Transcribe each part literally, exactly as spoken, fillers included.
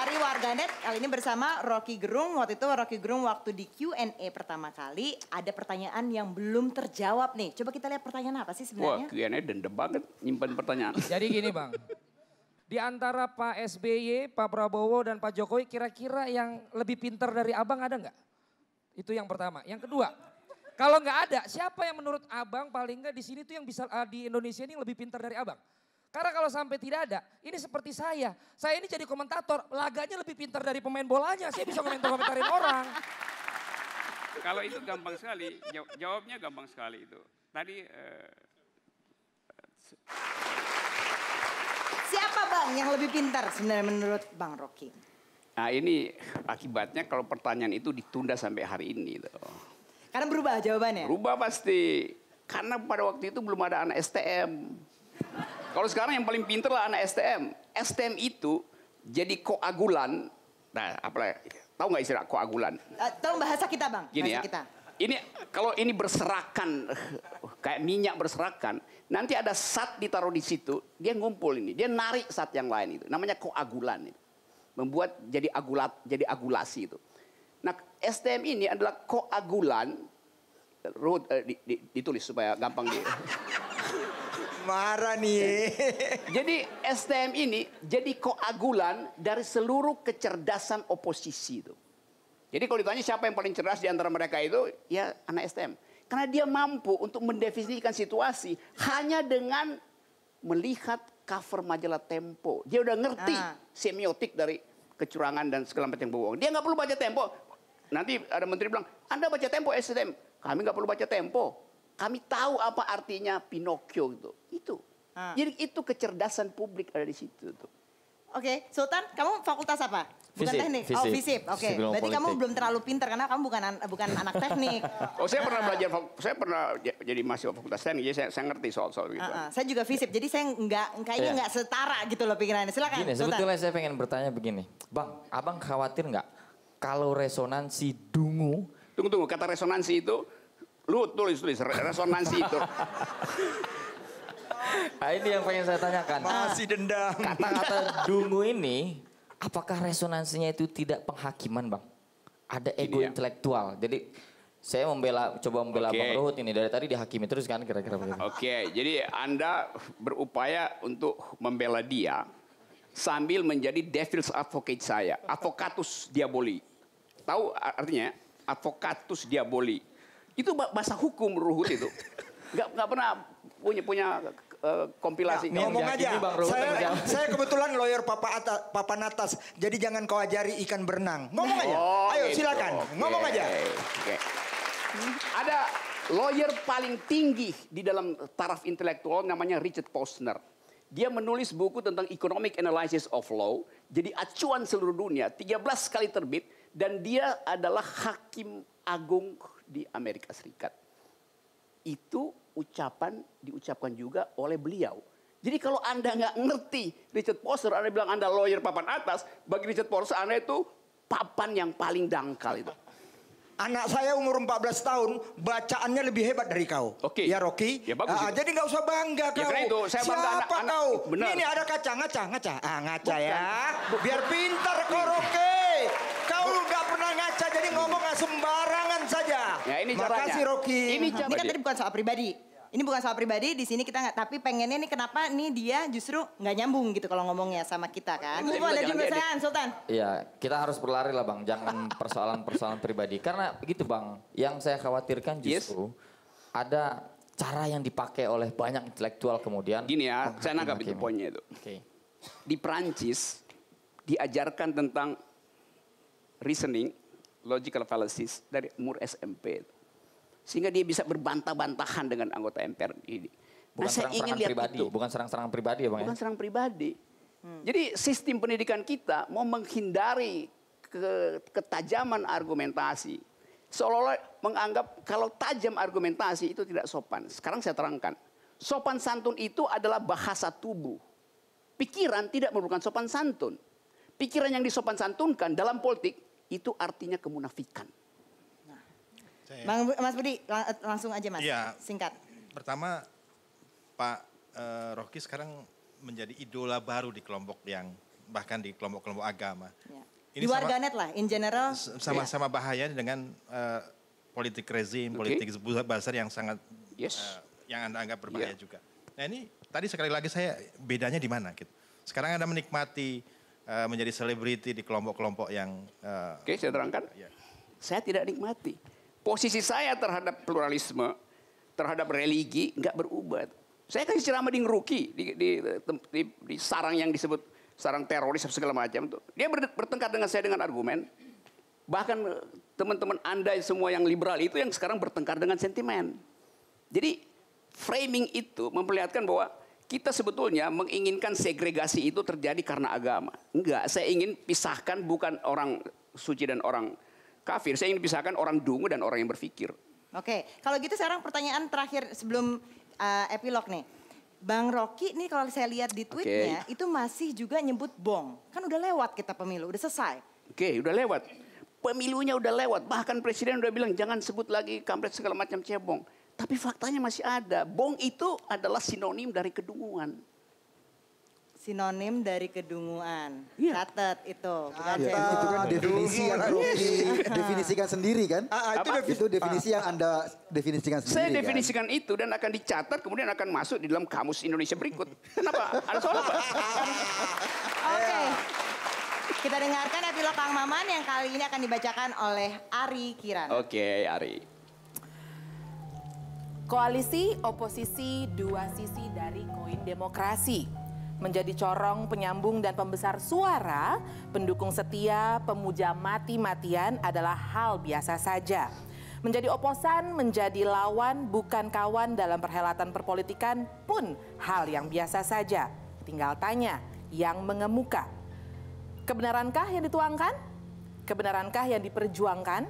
dari Warganet, kali ini bersama Rocky Gerung. Waktu itu Rocky Gerung waktu di Q and A pertama kali ada pertanyaan yang belum terjawab nih. Coba kita lihat pertanyaan apa sih sebenarnya. Wah, Q and A dendam banget nyimpan pertanyaan. Jadi gini Bang, di antara Pak S B Y, Pak Prabowo dan Pak Jokowi kira-kira yang lebih pintar dari abang ada nggak? Itu yang pertama. Yang kedua, kalau nggak ada, siapa yang menurut abang paling nggak di sini tuh yang bisa di Indonesia ini yang lebih pintar dari abang? Karena kalau sampai tidak ada, ini seperti saya. Saya ini jadi komentator, laganya lebih pintar dari pemain bolanya. Saya bisa komentar-komentarin orang. Kalau itu gampang sekali, jawabnya gampang sekali itu. Tadi... Uh... Siapa Bang yang lebih pintar sebenarnya menurut Bang Rocky? Nah ini akibatnya kalau pertanyaan itu ditunda sampai hari ini. Tuh. Karena berubah jawabannya? Berubah pasti. Karena pada waktu itu belum ada anak S T M. Kalau sekarang yang paling pinter lah anak S T M. S T M itu jadi koagulan. Nah, apa? Tahu nggak istilah koagulan? Uh, tahu bahasa kita Bang. Gini bahasa ya. Kita. Ini kalau ini berserakan kayak minyak berserakan, nanti ada zat ditaruh di situ, dia ngumpul ini, dia narik zat yang lain itu. Namanya koagulan itu. Membuat jadi agulat, jadi agulasi itu. Nah, S T M ini adalah koagulan. Root, eh, di, di, ditulis supaya gampang dia. Marah nih. Jadi S T M ini jadi koagulan dari seluruh kecerdasan oposisi itu. Jadi kalau ditanya siapa yang paling cerdas di antara mereka itu, ya anak S T M. Karena dia mampu untuk mendefinisikan situasi hanya dengan melihat cover majalah Tempo. Dia udah ngerti ah. semiotik dari kecurangan dan segala macam bohong. Dia nggak perlu baca Tempo. Nanti ada menteri bilang, Anda baca Tempo S T M. Kami nggak perlu baca Tempo. Kami tahu apa artinya Pinocchio itu. Itu. Ah. Jadi itu kecerdasan publik ada di situ. Tuh. Oke, okay. Sultan, kamu fakultas apa? Bukan Fisip, teknik? Fisip. Oh, Fisip. Oke, okay. Berarti politik. Kamu belum terlalu pintar karena kamu bukan bukan anak teknik. Oh, saya pernah belajar, saya pernah jadi mahasiswa fakultas teknik, jadi saya, saya ngerti soal-soal gitu. Uh, uh, saya juga Fisip, jadi saya nggak kayaknya nggak yeah. setara gitu loh pikirannya. Silakan. Gini, sebetulnya saya pengen bertanya begini, Bang, abang khawatir nggak kalau resonansi dungu? Tunggu-tunggu, kata resonansi itu, lu tulis-tulis resonansi itu. Nah, ini yang pengen saya tanyakan. Masih dendam. Kata-kata dungu ini, apakah resonansinya itu tidak penghakiman, Bang? Ada ego ya? Intelektual. Jadi saya membela, coba membela okay. Bang Ruhut ini dari tadi dihakimi terus kan kira-kira. Oke, okay, jadi Anda berupaya untuk membela dia sambil menjadi devil's advocate saya, advocatus diaboli. Tahu artinya? Advocatus diaboli. Itu bahasa hukum Ruhut itu. Gak, gak pernah punya punya uh, kompilasi. Nah, ngomong aja, Bang Ruhut, saya, saya kebetulan lawyer papa atas, papan atas, jadi jangan kau ajari ikan berenang. Ngomong aja, oh, ayo gitu. Silakan, okay. Ngomong aja. Okay. Ada lawyer paling tinggi di dalam taraf intelektual namanya Richard Posner. Dia menulis buku tentang Economic Analysis of Law, jadi acuan seluruh dunia, tiga belas kali terbit, dan dia adalah hakim agung di Amerika Serikat. Itu ucapan diucapkan juga oleh beliau. Jadi kalau Anda nggak ngerti Richard Posner, Anda bilang Anda lawyer papan atas, bagi Richard Posner Anda itu papan yang paling dangkal itu. Anak saya umur empat belas tahun, bacaannya lebih hebat dari kau. Oke. Okay. Ya Rocky, ya, bagus, uh, jadi nggak usah bangga ya, kau. Itu, saya bangga siapa anak, kau? Bener. Ini ada kaca, ngaca, ngaca. Ah ngaca bukan. Ya, biar pintar kau Rocky. Kau nggak pernah ngaca, jadi ngomong sembarangan saja. Ya, ini makasih Rocky. Ini, ini kan tadi bukan soal pribadi. Ini bukan soal pribadi, di sini kita nggak, tapi pengennya nih kenapa nih dia justru nggak nyambung gitu kalau ngomongnya sama kita kan. Itu ada juga saya Sultan. Iya, kita harus berlari lah Bang, jangan persoalan-persoalan pribadi. Karena begitu Bang, yang saya khawatirkan justru yes. ada cara yang dipakai oleh banyak intelektual kemudian. Gini ya, saya nangkap itu poinnya itu. Okay. Di Perancis diajarkan tentang reasoning, logical fallacies dari umur S M P itu. Sehingga dia bisa berbantah-bantahan dengan anggota M P R ini. Bukan nah, serang -serang pribadi, itu. Bukan serang-serangan pribadi ya Bang? Bukan ya? Serang pribadi. Hmm. Jadi sistem pendidikan kita mau menghindari ke, ketajaman argumentasi. Seolah-olah menganggap kalau tajam argumentasi itu tidak sopan. Sekarang saya terangkan. Sopan santun itu adalah bahasa tubuh. Pikiran tidak memerlukan sopan santun. Pikiran yang disopan santunkan dalam politik itu artinya kemunafikan. Bang, Mas Budi, lang langsung aja Mas, ya, singkat. Pertama, Pak uh, Rocky sekarang menjadi idola baru di kelompok yang bahkan di kelompok-kelompok agama. Ya. Ini di warganet lah, in general. Sama-sama ya. Bahaya dengan uh, politik rezim, okay. politik besar yang sangat, yes. uh, yang Anda anggap berbahaya yeah. juga. Nah ini tadi sekali lagi saya bedanya di mana gitu. Sekarang Anda menikmati uh, menjadi selebriti di kelompok-kelompok yang... Uh, Oke, okay, saya terangkan. Ya. Saya tidak nikmati. Posisi saya terhadap pluralisme, terhadap religi, nggak berubah. Saya kasih ceramah di Ngruki, di, di, di, di sarang yang disebut sarang teroris segala macam tuh. Dia bertengkar dengan saya dengan argumen. Bahkan teman-teman Anda semua yang liberal itu yang sekarang bertengkar dengan sentimen. Jadi framing itu memperlihatkan bahwa kita sebetulnya menginginkan segregasi itu terjadi karena agama. Enggak, saya ingin pisahkan bukan orang suci dan orang kafir. Saya ingin pisahkan orang dungu dan orang yang berpikir. Oke, kalau gitu sekarang pertanyaan terakhir sebelum... Uh, epilog nih, Bang Rocky nih kalau saya lihat di tweetnya okay. itu masih juga nyebut bong. Kan udah lewat kita pemilu, udah selesai. Oke, okay, udah lewat. Pemilunya udah lewat, bahkan presiden udah bilang jangan sebut lagi kampret segala macam cebong. Tapi faktanya masih ada, bong itu adalah sinonim dari kedunguan. Sinonim dari kedunguan, yeah. catat itu. Catat ya, itu kan definisi yang Rocky definisikan sendiri kan? Ah, itu, defi itu definisi ah. yang Anda definisikan sendiri. Saya definisikan kan? Itu dan akan dicatat kemudian akan masuk di dalam kamus Indonesia berikut. Kenapa? Ada soal apa? Oke, okay. kita dengarkan epilog Kang Maman yang kali ini akan dibacakan oleh Ari Kiran. Oke, okay, Ari. Koalisi oposisi dua sisi dari koin demokrasi. Menjadi corong penyambung dan pembesar suara, pendukung setia, pemuja mati-matian adalah hal biasa saja. Menjadi oposan, menjadi lawan, bukan kawan dalam perhelatan perpolitikan pun hal yang biasa saja. Tinggal tanya yang mengemuka. Kebenarankah yang dituangkan? Kebenarankah yang diperjuangkan?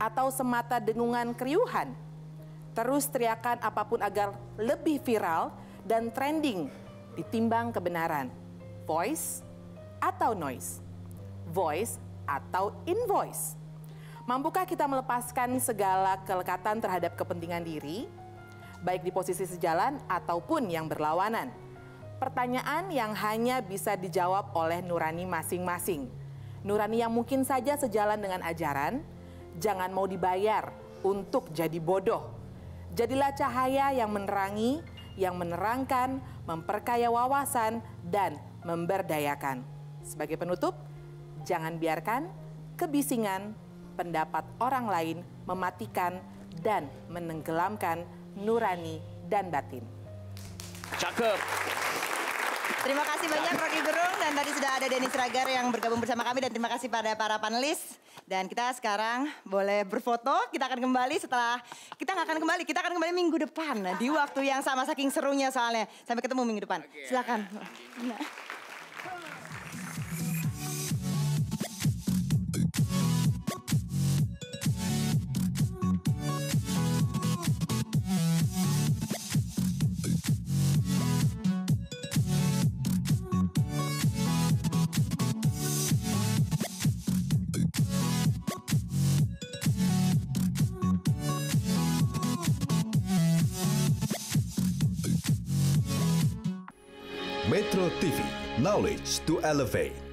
Atau semata dengungan keriuhan? Terus teriakan apapun agar lebih viral dan trending. Ditimbang kebenaran, voice atau noise, voice atau invoice. Mampukah kita melepaskan segala kelekatan terhadap kepentingan diri, baik di posisi sejalan ataupun yang berlawanan? Pertanyaan yang hanya bisa dijawab oleh nurani masing-masing. Nurani yang mungkin saja sejalan dengan ajaran, jangan mau dibayar untuk jadi bodoh. Jadilah cahaya yang menerangi, yang menerangkan, memperkaya wawasan, dan memberdayakan. Sebagai penutup, jangan biarkan kebisingan pendapat orang lain mematikan dan menenggelamkan nurani dan batin. Cakep. Terima kasih banyak Rocky Gerung dan tadi sudah ada Denny Siregar yang bergabung bersama kami dan terima kasih pada para panelis. Dan kita sekarang boleh berfoto, kita akan kembali setelah, kita nggak akan kembali, kita akan kembali minggu depan. Nah, di waktu yang sama saking serunya soalnya. Sampai ketemu minggu depan, silakan. Nah. Metro T V, knowledge to elevate.